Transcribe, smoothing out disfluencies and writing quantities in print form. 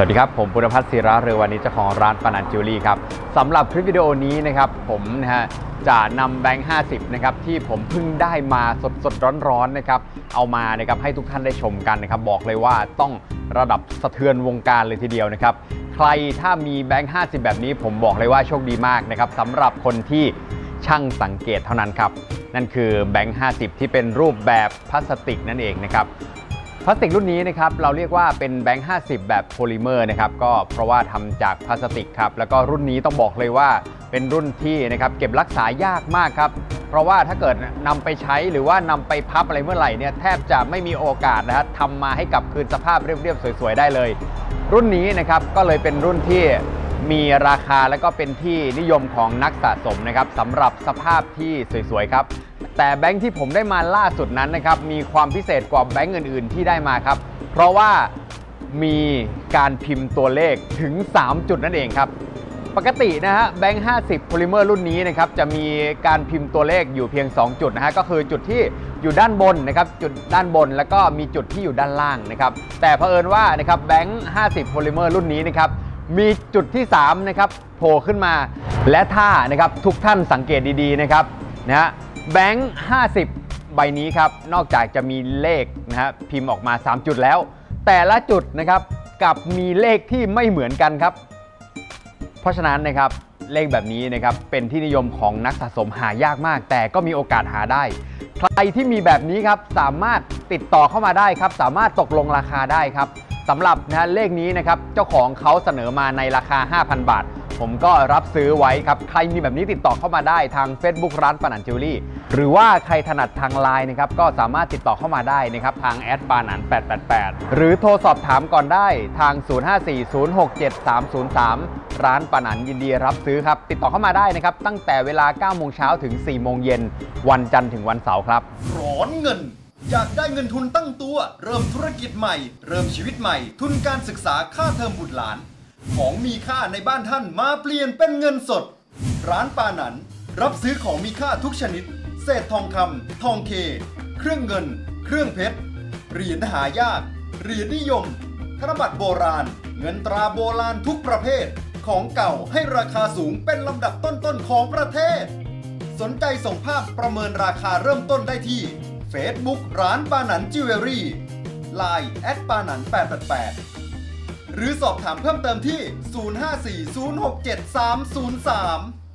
สวัสดีครับผมปุณภัทรศิระเรือวันนี้เจ้าของร้านปนัดจิวเวลรี่ครับสำหรับคลิปวิดีโอนี้นะครับผมนะฮะจะนำแบงค์50นะครับที่ผมเพิ่งได้มาสดร้อนๆนะครับเอามานะครับให้ทุกท่านได้ชมกันนะครับบอกเลยว่าต้องระดับสะเทือนวงการเลยทีเดียวนะครับใครถ้ามีแบงค์50แบบนี้ผมบอกเลยว่าโชคดีมากนะครับสำหรับคนที่ช่างสังเกตเท่านั้นครับนั่นคือแบงค์50ที่เป็นรูปแบบพลาสติกนั่นเองนะครับพลาสติกรุ่นนี้นะครับเราเรียกว่าเป็นแบงค์50แบบโพลิเมอร์นะครับก็เพราะว่าทำจากพลาสติกครับแล้วก็รุ่นนี้ต้องบอกเลยว่าเป็นรุ่นที่นะครับเก็บรักษายากมากครับเพราะว่าถ้าเกิดนำไปใช้หรือว่านำไปพับอะไรเมื่อไหร่เนี่ยแทบจะไม่มีโอกาสนะครับทำมาให้กลับคืนสภาพเรียบๆสวยๆได้เลยรุ่นนี้นะครับก็เลยเป็นรุ่นที่มีราคาและก็เป็นที่นิยมของนักสะสมนะครับสำหรับสภาพที่สวยๆครับแต่แบงค์ที่ผมได้มาล่าสุดนั้นนะครับมีความพิเศษกว่าแบงค์อื่นๆที่ได้มาครับเพราะว่ามีการพิมพ์ตัวเลขถึง3จุดนั่นเองครับปกตินะฮะแบงค์50 Polymer รุ่นนี้นะครับจะมีการพิมพ์ตัวเลขอยู่เพียง2จุดนะฮะก็คือจุดที่อยู่ด้านบนนะครับจุดด้านบนแล้วก็มีจุดที่อยู่ด้านล่างนะครับแต่เผอิญว่านะครับแบงค์50 Polymer รุ่นนี้นะครับมีจุดที่3นะครับโผล่ขึ้นมาและถ้านะครับทุกท่านสังเกตดีๆนะครับนะฮะแบงค์50ใบนี้ครับนอกจากจะมีเลขนะฮะพิมพ์ออกมา3จุดแล้วแต่ละจุดนะครับกับมีเลขที่ไม่เหมือนกันครับเพราะฉะนั้นนะครับเลขแบบนี้นะครับเป็นที่นิยมของนักสะสมหายากมากแต่ก็มีโอกาสหาได้ใครที่มีแบบนี้ครับสามารถติดต่อเข้ามาได้ครับสามารถตกลงราคาได้ครับสำหรับนะเลขนี้นะครับเจ้าของเขาเสนอมาในราคา 5,000 บาทผมก็รับซื้อไว้ครับใครมีแบบนี้ติดต่อเข้ามาได้ทาง Facebook ร้านปนัดจิวเวลรี่หรือว่าใครถนัดทาง LINE นะครับก็สามารถติดต่อเข้ามาได้นะครับทางแอดปานัน888หรือโทรสอบถามก่อนได้ทาง054-067-303ร้านปนัดยินดีรับซื้อครับติดต่อเข้ามาได้นะครับตั้งแต่เวลา 9 โมงเช้าถึง 4 โมงเย็นวันจันทร์ถึงวันเสาร์ครับร้อนเงินอยากได้เงินทุนตั้งตัวเริ่มธุรกิจใหม่เริ่มชีวิตใหม่ทุนการศึกษาค่าเทอมบุตรหลานของมีค่าในบ้านท่านมาเปลี่ยนเป็นเงินสดร้านปานันรับซื้อของมีค่าทุกชนิดเศษทองคำทองเคเครื่องเงินเครื่องเพชรเหรียญหายากเหรียญนิยมธนบัตรโบราณเงินตราโบราณทุกประเภทของเก่าให้ราคาสูงเป็นลำดับต้นๆของประเทศสนใจส่งภาพประเมินราคาเริ่มต้นได้ที่Facebook ร้านปานันจิวเวลรี่ LINE แอดปานัน888หรือสอบถามเพิ่มเติมที่054-067-303